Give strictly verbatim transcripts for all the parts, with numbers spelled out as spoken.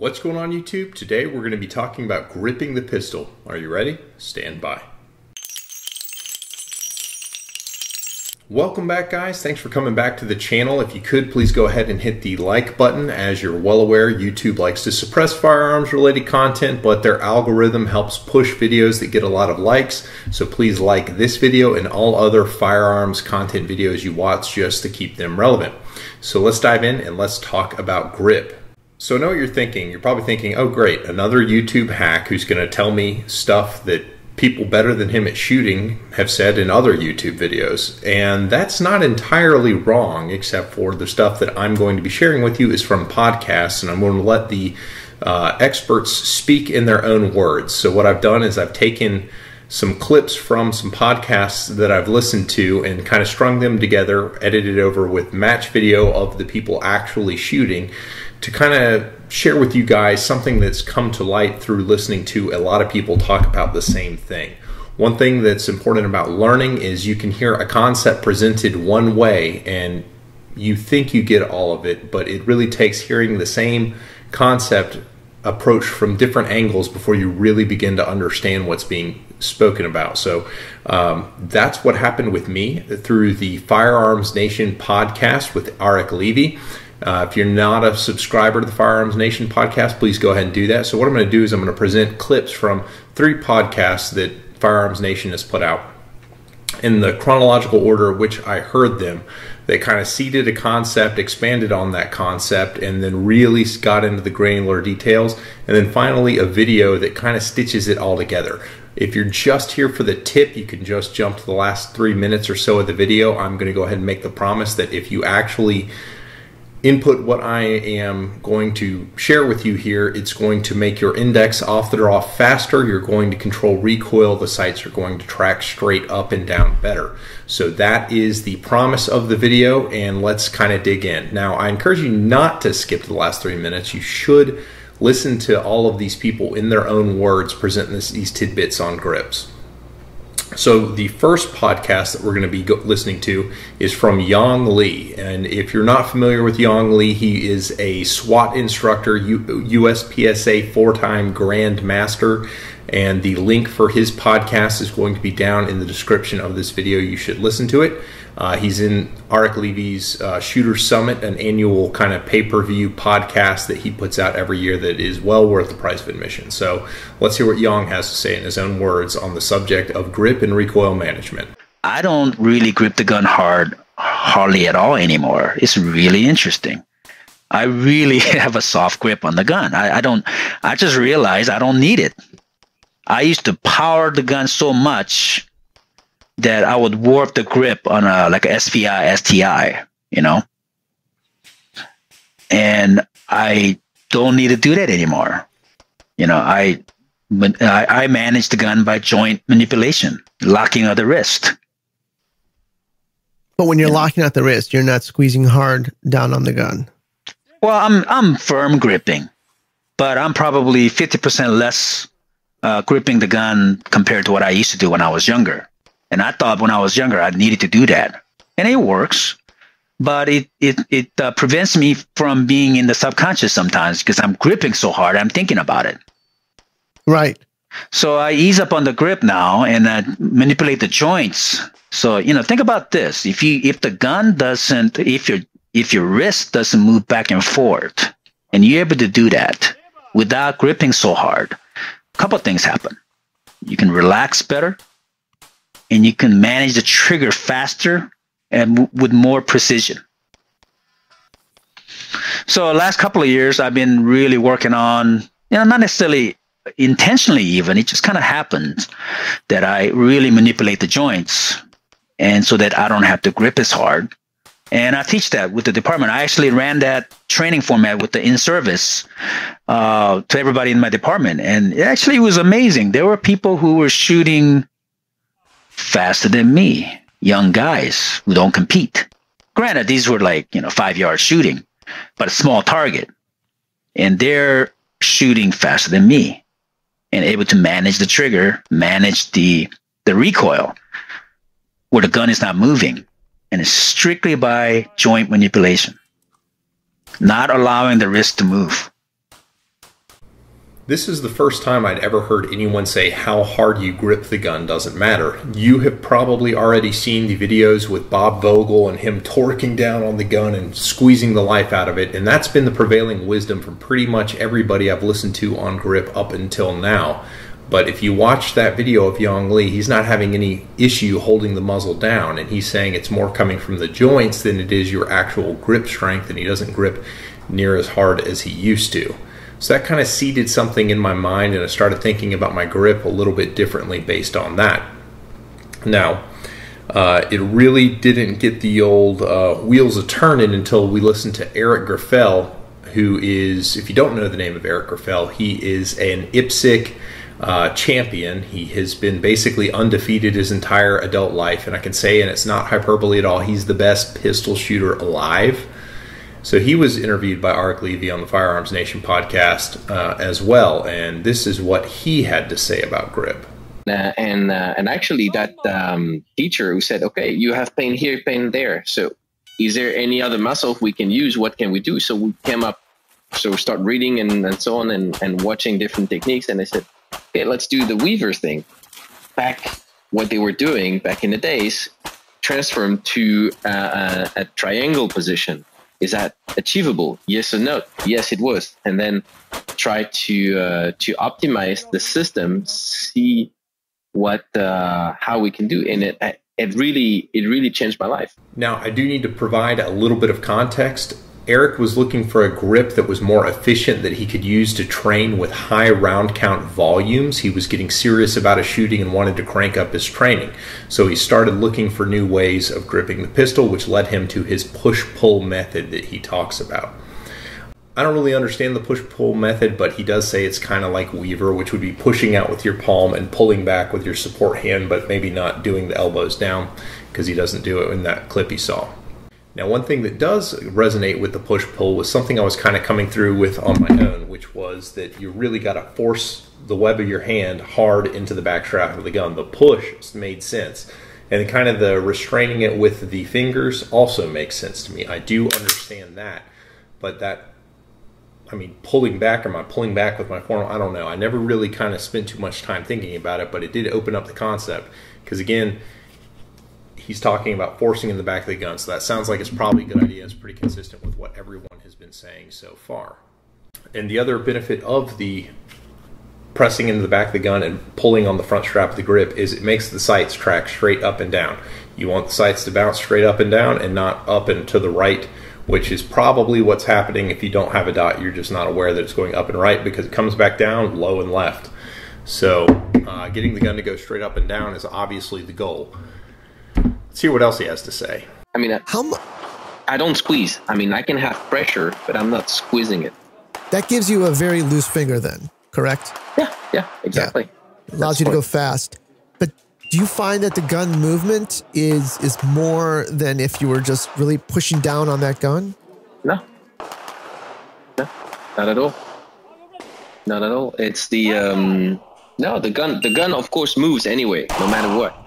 What's going on, YouTube? Today we're going to be talking about gripping the pistol. Are you ready? Stand by. Welcome back, guys. Thanks for coming back to the channel. If you could, please go ahead and hit the like button. As you're well aware, YouTube likes to suppress firearms related content, but their algorithm helps push videos that get a lot of likes. So please like this video and all other firearms content videos you watch just to keep them relevant. So let's dive in and let's talk about grip. So I know what you're thinking. You're probably thinking, oh great, another YouTube hack who's going to tell me stuff that people better than him at shooting have said in other YouTube videos. And that's not entirely wrong, except for the stuff that I'm going to be sharing with you is from podcasts, and I'm going to let the uh, experts speak in their own words. So what I've done is I've taken some clips from some podcasts that I've listened to and kind of strung them together, edited over with match video of the people actually shooting, to kind of share with you guys something that's come to light through listening to a lot of people talk about the same thing. One thing that's important about learning is you can hear a concept presented one way and you think you get all of it, but it really takes hearing the same concept approach from different angles before you really begin to understand what's being spoken about. So um, that's what happened with me through the Firearms Nation podcast with Eric Levy. Uh, if you're not a subscriber to the Firearms Nation podcast, please go ahead and do that. So what I'm going to do is I'm going to present clips from three podcasts that Firearms Nation has put out in the chronological order in which I heard them. They kind of seeded a concept, expanded on that concept, and then really got into the granular details. And then finally a video that kind of stitches it all together. If you're just here for the tip, you can just jump to the last three minutes or so of the video. I'm going to go ahead and make the promise that if you actually input what I am going to share with you here, it's going to make your index off the draw faster. You're going to control recoil. The sights are going to track straight up and down better. So that is the promise of the video, and let's kind of dig in. Now, I encourage you not to skip to the last three minutes. You should listen to all of these people in their own words present this, these tidbits on grips. So the first podcast that we're going to be go listening to is from Yong Lee. And if you're not familiar with Yong Lee, he is a SWAT instructor, U USPSA four-time Grand Master. And the link for his podcast is going to be down in the description of this video. You should listen to it. Uh, he's in Eric Levy's uh, Shooter Summit, an annual kind of pay-per-view podcast that he puts out every year that is well worth the price of admission. So let's hear what Yong has to say in his own words on the subject of grip and recoil management. I don't really grip the gun hard, hardly at all anymore. It's really interesting. I really have a soft grip on the gun. I, I don't. I just realized I don't need it. I used to power the gun so much that I would warp the grip on a like a S V I, S T I, you know. And I don't need to do that anymore. You know, I I manage the gun by joint manipulation, locking out the wrist. But when you're you locking know? out the wrist, you're not squeezing hard down on the gun. Well, I'm I'm firm gripping, but I'm probably fifty percent less Uh, gripping the gun compared to what I used to do when I was younger. And I thought when I was younger, I needed to do that. And it works, but it, it, it uh, prevents me from being in the subconscious sometimes because I'm gripping so hard, I'm thinking about it. Right. So I ease up on the grip now and I manipulate the joints. So, you know, think about this. If you, if the gun doesn't, if your, if your wrist doesn't move back and forth and you're able to do that without gripping so hard, couple of things happen. You can relax better and you can manage the trigger faster and with more precision. So the last couple of years I've been really working on, you know, not necessarily intentionally even, it just kind of happens that I really manipulate the joints and so that I don't have to grip as hard. And I teach that with the department. I actually ran that training format with the in-service uh, to everybody in my department. And it actually was amazing. There were people who were shooting faster than me, young guys who don't compete. Granted, these were like, you know, five-yard shooting, but a small target. And they're shooting faster than me and able to manage the trigger, manage the, the recoil where the gun is not moving. And it's strictly by joint manipulation, not allowing the wrist to move. This is the first time I'd ever heard anyone say how hard you grip the gun doesn't matter. You have probably already seen the videos with Bob Vogel and him torquing down on the gun and squeezing the life out of it, and that's been the prevailing wisdom from pretty much everybody I've listened to on grip up until now. But if you watch that video of Yong Lee, he's not having any issue holding the muzzle down, and he's saying it's more coming from the joints than it is your actual grip strength, and he doesn't grip near as hard as he used to. So that kind of seeded something in my mind, and I started thinking about my grip a little bit differently based on that. Now, uh, it really didn't get the old uh, wheels a-turning until we listened to Eric Grauffel, who is, if you don't know the name of Eric Grauffel, he is an I P S C Uh, champion. He has been basically undefeated his entire adult life, and I can say, and it's not hyperbole at all, he's the best pistol shooter alive. So he was interviewed by Eric Levy on the Firearms Nation podcast uh, as well, and this is what he had to say about grip. Uh, and uh, and actually that um, teacher who said, okay, you have pain here, pain there, so is there any other muscle we can use? What can we do? So we came up, so start reading and, and so on and, and watching different techniques, and I said, okay, let's do the Weaver thing. Back what they were doing back in the days, transfer them to uh, a, a triangle position. Is that achievable? Yes or no? Yes, it was. And then try to uh, to optimize the system, see what uh, how we can do in it. It really it really changed my life. Now I do need to provide a little bit of context. Eric was looking for a grip that was more efficient, that he could use to train with high round count volumes. He was getting serious about his shooting and wanted to crank up his training. So he started looking for new ways of gripping the pistol, which led him to his push-pull method that he talks about. I don't really understand the push-pull method, but he does say it's kind of like Weaver, which would be pushing out with your palm and pulling back with your support hand, but maybe not doing the elbows down, because he doesn't do it in that clip he saw. Now, one thing that does resonate with the push-pull was something I was kind of coming through with on my own, which was that you really got to force the web of your hand hard into the back strap of the gun. The push made sense, and kind of the restraining it with the fingers also makes sense to me. I do understand that, but that, I mean, pulling back, am I pulling back with my forearm? I don't know. I never really kind of spent too much time thinking about it, but it did open up the concept, because again, he's talking about forcing in the back of the gun, so that sounds like it's probably a good idea. It's pretty consistent with what everyone has been saying so far. And the other benefit of the pressing into the back of the gun and pulling on the front strap of the grip is it makes the sights track straight up and down. You want the sights to bounce straight up and down and not up and to the right, which is probably what's happening. If you don't have a dot, you're just not aware that it's going up and right, because it comes back down, low and left. So uh, getting the gun to go straight up and down is obviously the goal. Let's hear what else he has to say. I mean, I, How mu I don't squeeze. I mean, I can have pressure, but I'm not squeezing it. That gives you a very loose finger then, correct? Yeah, yeah, exactly. Yeah. It allows That's you to point. go fast. But do you find that the gun movement is, is more than if you were just really pushing down on that gun? No. No, not at all. Not at all. It's the, um, no, the gun, the gun, of course, moves anyway, no matter what.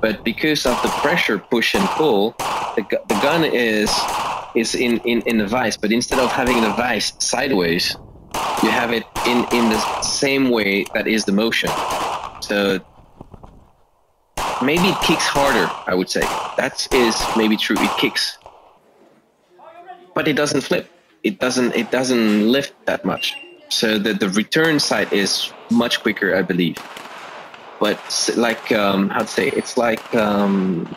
But because of the pressure push and pull, the, the gun is is in, in, in the vise. But instead of having the vise sideways, you have it in, in the same way that is the motion. So maybe it kicks harder, I would say. That is maybe true. It kicks. But it doesn't flip. It doesn't it doesn't lift that much. So the, the return side is much quicker, I believe. But like, um, how to say, it's like... Um...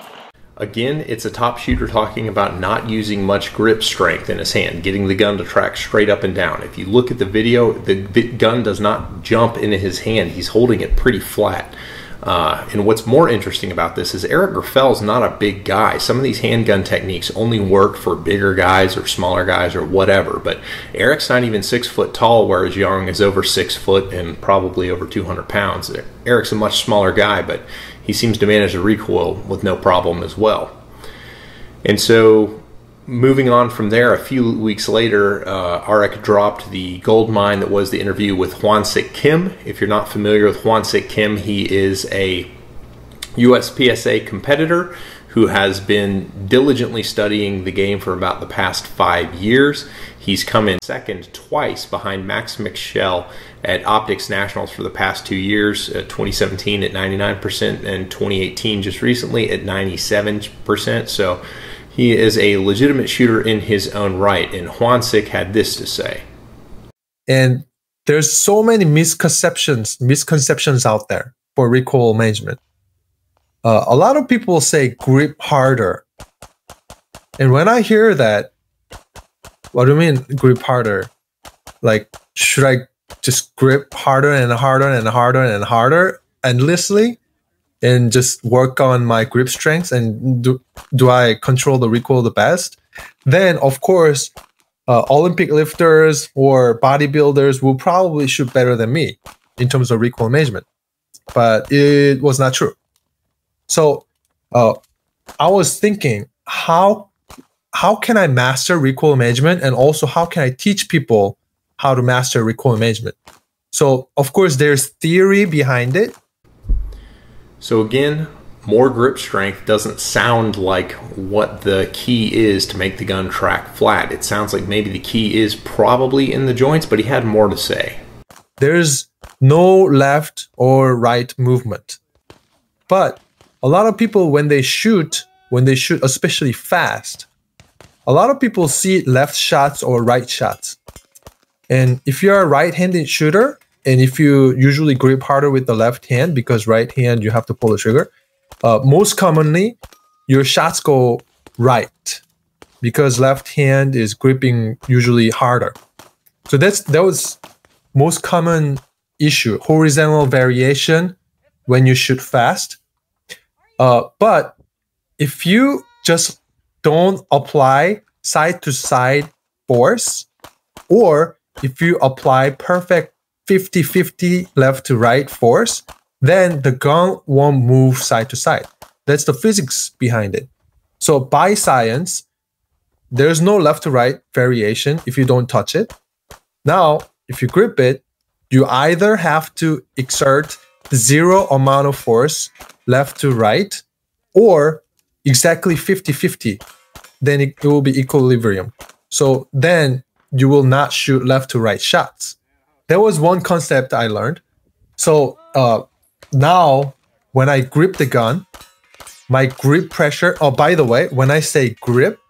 Again, it's a top shooter talking about not using much grip strength in his hand, getting the gun to track straight up and down. If you look at the video, the gun does not jump into his hand. He's holding it pretty flat. Uh, and what's more interesting about this is Eric Grauffel not a big guy. Some of these handgun techniques only work for bigger guys or smaller guys or whatever. But Eric's not even six foot tall, whereas Yong is over six foot and probably over two hundred pounds. Eric's a much smaller guy, but he seems to manage the recoil with no problem as well. And so moving on from there, a few weeks later, uh, Eric dropped the gold mine that was the interview with Hwan Sik Kim. If you're not familiar with Hwan Sik Kim, he is a U S P S A competitor who has been diligently studying the game for about the past five years. He's come in second twice behind Max Michel at Optics Nationals for the past two years, uh, twenty seventeen at ninety-nine percent and twenty eighteen just recently at ninety-seven percent. So he is a legitimate shooter in his own right, and Hwan Sik had this to say. And there's so many misconceptions, misconceptions out there for recoil management. Uh, a lot of people say grip harder. And when I hear that, what do you mean grip harder? Like, should I just grip harder and harder and harder and harder endlessly and just work on my grip strengths? And do, do I control the recoil the best? Then, of course, uh, Olympic lifters or bodybuilders will probably shoot better than me in terms of recoil management. But it was not true. So uh, I was thinking, how how can I master recoil management, and also how can I teach people how to master recoil management? So of course there's theory behind it. So again, more grip strength doesn't sound like what the key is to make the gun track flat. It sounds like maybe the key is probably in the joints, but he had more to say. There's no left or right movement. But a lot of people, when they shoot, when they shoot especially fast, a lot of people see left shots or right shots. And if you're a right-handed shooter, and if you usually grip harder with the left hand, because right hand you have to pull the trigger, uh, most commonly your shots go right, because left hand is gripping usually harder. So that's that was most common issue, horizontal variation when you shoot fast. Uh, but if you just don't apply side-to-side force, or if you apply perfect fifty fifty left-to-right force, then the gun won't move side-to-side. That's the physics behind it. So by science, there's no left-to-right variation if you don't touch it. Now, if you grip it, you either have to exert zero amount of force left to right, or exactly fifty fifty, then it, it will be equilibrium. So then you will not shoot left to right shots. That was one concept I learned. So uh, now when I grip the gun, my grip pressure, oh, by the way, when I say grip,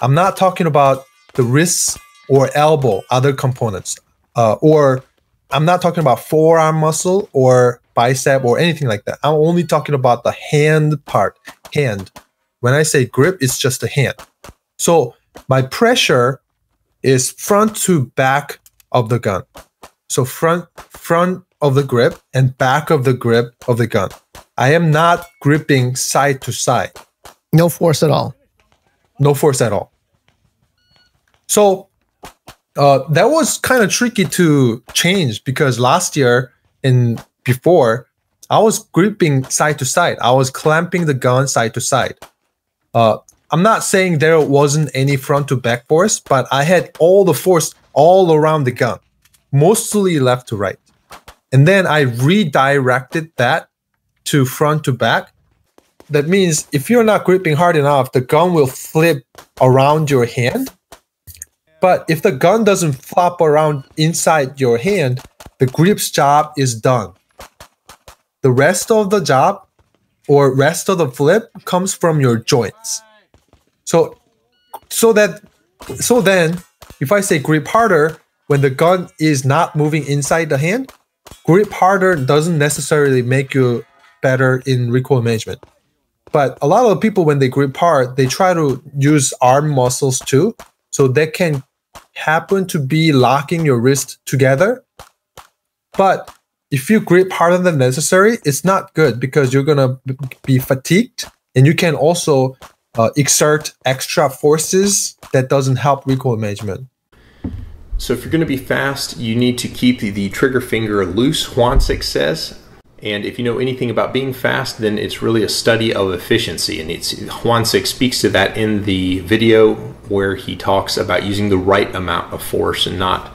I'm not talking about the wrists or elbow, other components, uh, or I'm not talking about forearm muscle or bicep or anything like that. I'm only talking about the hand part, hand. When I say grip, it's just the hand. So my pressure is front to back of the gun. So front, front of the grip and back of the grip of the gun. I am not gripping side to side. No force at all. No force at all. So uh, that was kind of tricky to change, because last year in before, I was gripping side to side. I was clamping the gun side to side. Uh, I'm not saying there wasn't any front to back force, but I had all the force all around the gun, mostly left to right. And then I redirected that to front to back. That means if you're not gripping hard enough, the gun will flip around your hand. But if the gun doesn't flop around inside your hand, the grip's job is done. The rest of the job or rest of the flip comes from your joints. So, so that, so then if I say grip harder, when the gun is not moving inside the hand, grip harder doesn't necessarily make you better in recoil management. But a lot of people, when they grip hard, they try to use arm muscles too. So that can happen to be locking your wrist together. But if you grip harder than necessary, it's not good, because you're gonna be fatigued, and you can also uh, exert extra forces that doesn't help recoil management. So if you're gonna be fast, you need to keep the, the trigger finger loose, Hwan Sik says. And if you know anything about being fast, then it's really a study of efficiency. And it's, Hwan Sik speaks to that in the video where he talks about using the right amount of force and not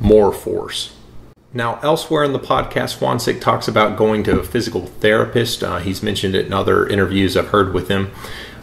more force. Now, elsewhere in the podcast, Hwan Sik talks about going to a physical therapist. Uh, he's mentioned it in other interviews I've heard with him.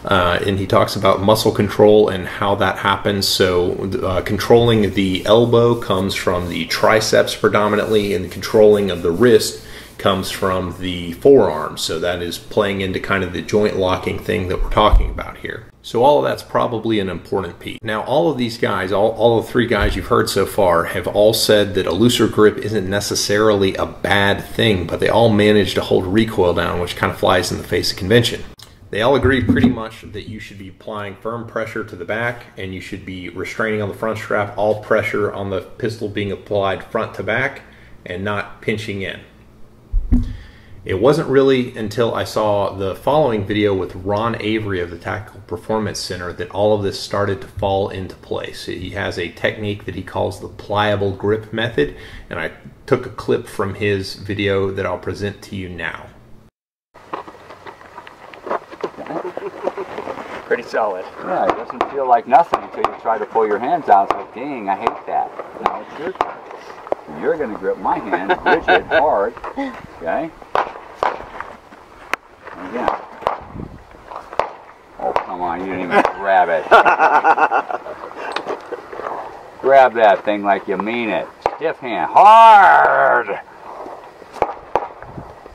Uh, and he talks about muscle control and how that happens. So uh, controlling the elbow comes from the triceps predominantly, and the controlling of the wrist comes from the forearm. So that is playing into kind of the joint locking thing that we're talking about here. So all of that's probably an important piece. Now, all of these guys, all, all the three guys you've heard so far, have all said that a looser grip isn't necessarily a bad thing, but they all manage to hold recoil down, which kind of flies in the face of convention. They all agree pretty much that you should be applying firm pressure to the back, and you should be restraining on the front strap, all pressure on the pistol being applied front to back and not pinching in. It wasn't really until I saw the following video with Ron Avery of the Tactical Performance Center that all of this started to fall into place. He has a technique that he calls the pliable grip method, and I took a clip from his video that I'll present to you now. Pretty solid. Yeah, it doesn't feel like nothing until you try to pull your hands out. It's like, dang, I hate that. Now it's your turn. And you're going to grip my hand rigid, hard. Okay? And again. Oh, come on, you didn't even grab it. Grab that thing like you mean it. Stiff hand. Hard!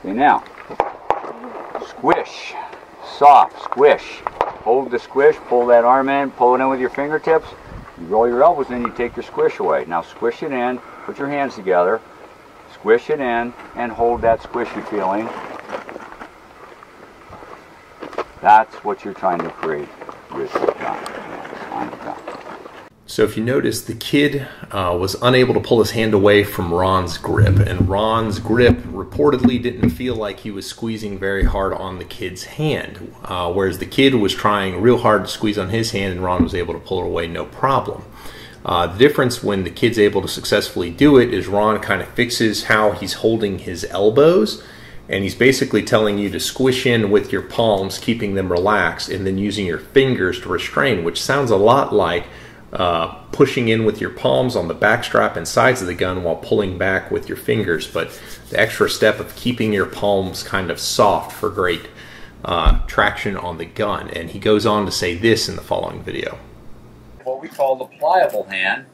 See now. Squish. Soft. Squish. Hold the squish, pull that arm in, pull it in with your fingertips, you roll your elbows in, you take your squish away. Now squish it in, put your hands together, squish it in, and hold that squishy feeling. That's what you're trying to create with your gun. So if you notice, the kid uh, was unable to pull his hand away from Ron's grip, and Ron's grip reportedly didn't feel like he was squeezing very hard on the kid's hand, uh, whereas the kid was trying real hard to squeeze on his hand, and Ron was able to pull it away no problem. Uh, the difference when the kid's able to successfully do it is Ron kind of fixes how he's holding his elbows, and he's basically telling you to squish in with your palms, keeping them relaxed, and then using your fingers to restrain, which sounds a lot like Uh, pushing in with your palms on the back strap and sides of the gun while pulling back with your fingers, but the extra step of keeping your palms kind of soft for great uh, traction on the gun. And he goes on to say this in the following video. What we call the pliable hand,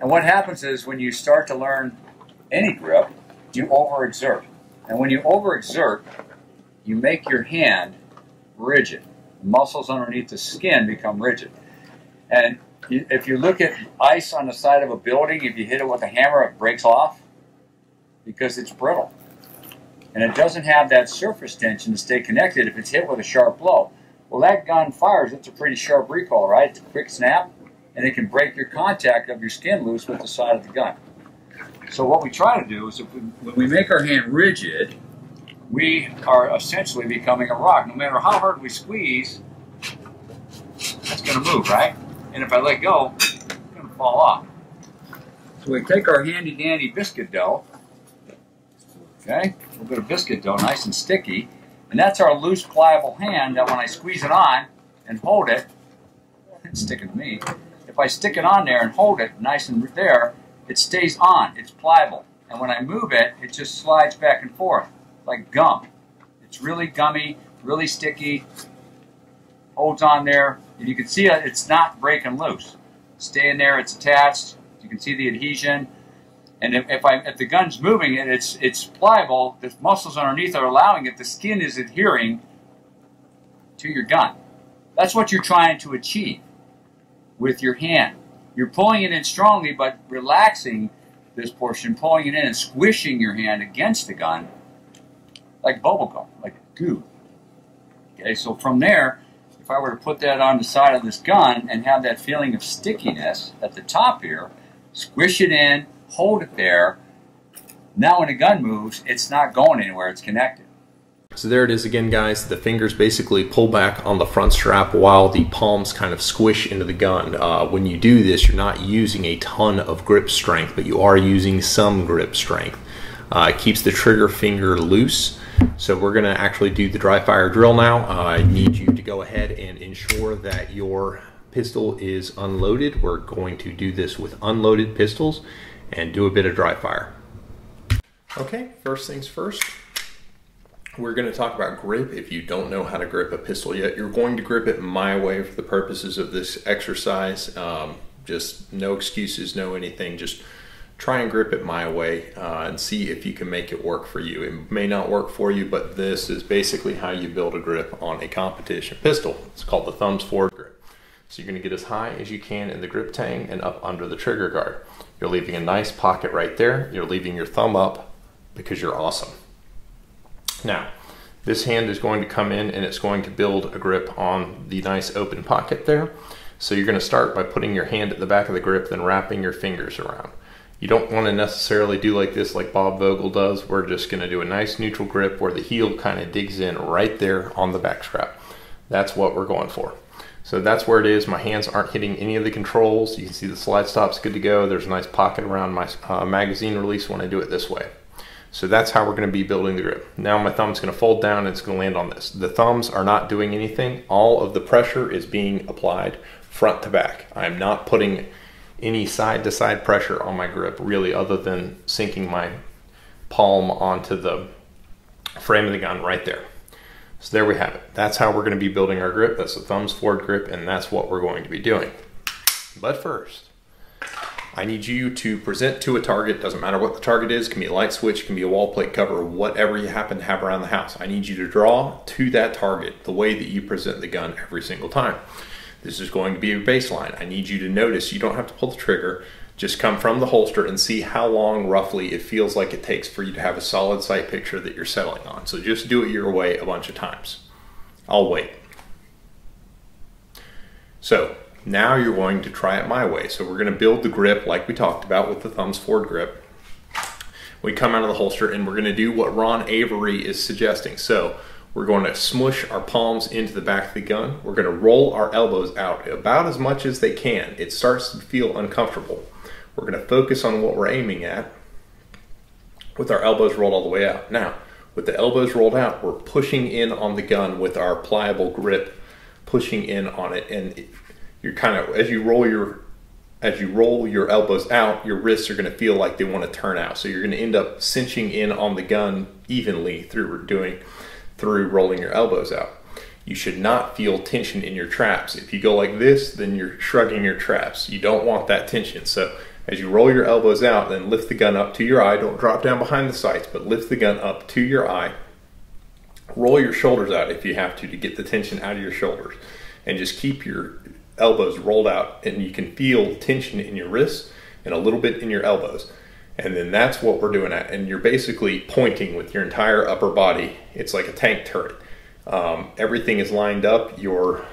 and what happens is when you start to learn any grip, you overexert, and when you overexert, you make your hand rigid. The muscles underneath the skin become rigid, and if you look at ice on the side of a building, if you hit it with a hammer, it breaks off because it's brittle. And it doesn't have that surface tension to stay connected if it's hit with a sharp blow. Well, that gun fires, it's a pretty sharp recoil, right? It's a quick snap, and it can break your contact of your skin loose with the side of the gun. So what we try to do is if we, when we make our hand rigid, we are essentially becoming a rock. No matter how hard we squeeze, it's going to move, right? And if I let go, it's going to fall off. So we take our handy-dandy biscuit dough, okay, a little bit of biscuit dough, nice and sticky, and that's our loose, pliable hand that when I squeeze it on and hold it, it's sticking to me, if I stick it on there and hold it nice and there, it stays on, it's pliable. And when I move it, it just slides back and forth like gum. It's really gummy, really sticky, holds on there. And you can see it's not breaking loose. Staying there, it's attached. You can see the adhesion. And if, if, I, if the gun's moving and it's, it's pliable, the muscles underneath are allowing it, the skin is adhering to your gun. That's what you're trying to achieve with your hand. You're pulling it in strongly, but relaxing this portion, pulling it in and squishing your hand against the gun like bubblegum, like goo. Okay, so from there, if I were to put that on the side of this gun and have that feeling of stickiness at the top here, squish it in, hold it there, now when the gun moves, it's not going anywhere, it's connected. So there it is again, guys. The fingers basically pull back on the front strap while the palms kind of squish into the gun. Uh, when you do this, you're not using a ton of grip strength, but you are using some grip strength. Uh, it keeps the trigger finger loose. So we're going to actually do the dry fire drill now. Uh, I need you to go ahead and ensure that your pistol is unloaded. We're going to do this with unloaded pistols and do a bit of dry fire. Okay, first things first, we're going to talk about grip. If you don't know how to grip a pistol yet, you're going to grip it my way for the purposes of this exercise. Um, just no excuses, no anything. Just try and grip it my way uh, and see if you can make it work for you. It may not work for you, but this is basically how you build a grip on a competition pistol. It's called the thumbs forward grip. So you're going to get as high as you can in the grip tang and up under the trigger guard. You're leaving a nice pocket right there. You're leaving your thumb up because you're awesome. Now, this hand is going to come in and it's going to build a grip on the nice open pocket there. So you're going to start by putting your hand at the back of the grip, then wrapping your fingers around. You don't want to necessarily do like this like Bob Vogel does. We're just going to do a nice neutral grip where the heel kind of digs in right there on the back strap. That's what we're going for. So that's where it is. My hands aren't hitting any of the controls. You can see the slide stop's good to go. There's a nice pocket around my uh, magazine release when I do it this way. So that's how we're going to be building the grip. Now my thumb's going to fold down and it's going to land on this. The thumbs are not doing anything. All of the pressure is being applied front to back. I'm not putting any side to side pressure on my grip really, other than sinking my palm onto the frame of the gun right there. So there we have it. That's how we're going to be building our grip. That's the thumbs forward grip, and that's what we're going to be doing. But first, I need you to present to a target. Doesn't matter what the target is. It can be a light switch, it can be a wall plate cover, whatever you happen to have around the house. I need you to draw to that target the way that you present the gun every single time. This is going to be your baseline. I need you to notice you don't have to pull the trigger. Just come from the holster and see how long roughly it feels like it takes for you to have a solid sight picture that you're settling on. So just do it your way a bunch of times. I'll wait. So now you're going to try it my way. So we're going to build the grip like we talked about with the thumbs forward grip. We come out of the holster and we're going to do what Ron Avery is suggesting. So we're going to smush our palms into the back of the gun. We're going to roll our elbows out about as much as they can. It starts to feel uncomfortable. We're going to focus on what we're aiming at with our elbows rolled all the way out. Now, with the elbows rolled out, we're pushing in on the gun with our pliable grip, pushing in on it. And you're kind of, as you roll your, as you roll your elbows out, your wrists are going to feel like they want to turn out. So you're going to end up cinching in on the gun evenly through doing through rolling your elbows out. You should not feel tension in your traps. If you go like this, then you're shrugging your traps. You don't want that tension. So as you roll your elbows out, then lift the gun up to your eye. Don't drop down behind the sights, but lift the gun up to your eye. Roll your shoulders out if you have to, to get the tension out of your shoulders. And just keep your elbows rolled out, and you can feel tension in your wrists and a little bit in your elbows. And then that's what we're doing at. And you're basically pointing with your entire upper body. It's like a tank turret. Um, everything is lined up. Your,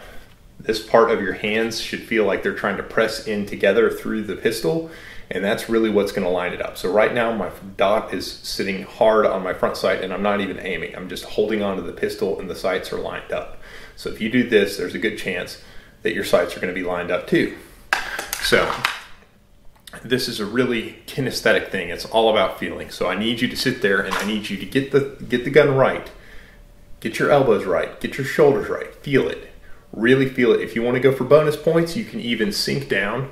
this part of your hands should feel like they're trying to press in together through the pistol. And that's really what's going to line it up. So right now my dot is sitting hard on my front sight and I'm not even aiming. I'm just holding onto the pistol and the sights are lined up. So if you do this, there's a good chance that your sights are going to be lined up too. So this is a really kinesthetic thing. It's all about feeling. So I need you to sit there and I need you to get the get the gun right, get your elbows right, get your shoulders right, feel it, really feel it. If you want to go for bonus points, you can even sink down,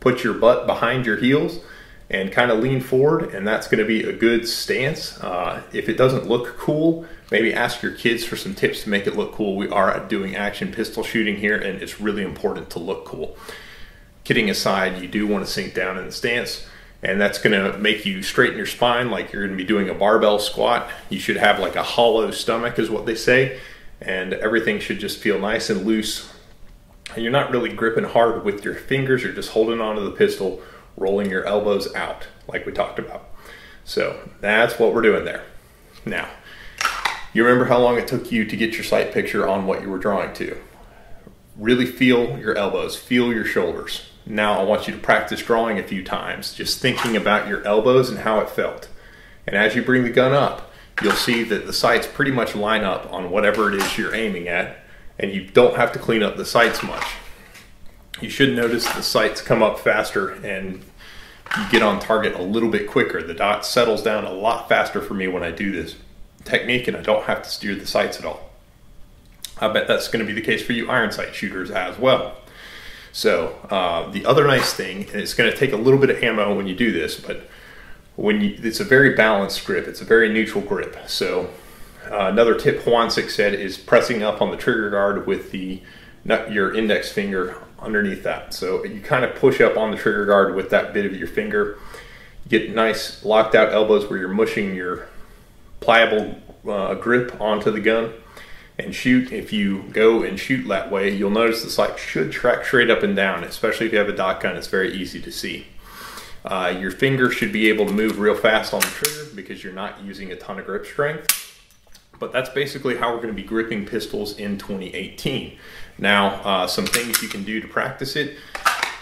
put your butt behind your heels and kind of lean forward, and that's going to be a good stance. Uh, if it doesn't look cool, maybe ask your kids for some tips to make it look cool. We are doing action pistol shooting here and it's really important to look cool. Kidding aside, you do want to sink down in the stance, and that's going to make you straighten your spine like you're going to be doing a barbell squat. You should have like a hollow stomach is what they say, and everything should just feel nice and loose. And you're not really gripping hard with your fingers. You're just holding onto the pistol, rolling your elbows out like we talked about. So that's what we're doing there. Now, you remember how long it took you to get your sight picture on what you were drawing to. Really feel your elbows, feel your shoulders. Now I want you to practice drawing a few times, just thinking about your elbows and how it felt. And as you bring the gun up, you'll see that the sights pretty much line up on whatever it is you're aiming at, and you don't have to clean up the sights much. You should notice the sights come up faster and you get on target a little bit quicker. The dot settles down a lot faster for me when I do this technique and I don't have to steer the sights at all. I bet that's going to be the case for you iron sight shooters as well. So uh, the other nice thing, and it's going to take a little bit of ammo when you do this, but when you, it's a very balanced grip, it's a very neutral grip. So uh, another tip Hwan Sik said is pressing up on the trigger guard with the your index finger underneath that. So you kind of push up on the trigger guard with that bit of your finger. You get nice locked out elbows where you're mushing your pliable uh, grip onto the gun and shoot. If you go and shoot that way, you'll notice the sight should track straight up and down, especially if you have a dot gun. It's very easy to see. Uh, your finger should be able to move real fast on the trigger because you're not using a ton of grip strength. But that's basically how we're going to be gripping pistols in twenty eighteen. Now, uh, some things you can do to practice it.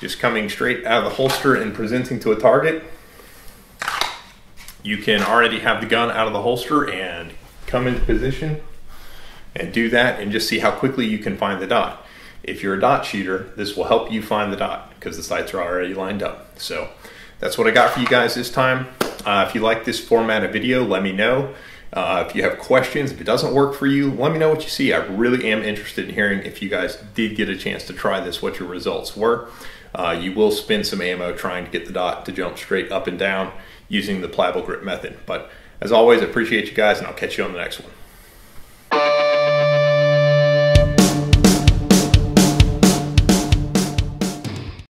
Just coming straight out of the holster and presenting to a target. You can already have the gun out of the holster and come into position and do that and just see how quickly you can find the dot. If you're a dot shooter, this will help you find the dot because the sights are already lined up. So that's what I got for you guys this time. Uh, if you like this format of video, let me know. Uh, if you have questions, if it doesn't work for you, let me know what you see. I really am interested in hearing if you guys did get a chance to try this, what your results were. Uh, you will spend some ammo trying to get the dot to jump straight up and down using the pliable grip method. But as always, I appreciate you guys, and I'll catch you on the next one.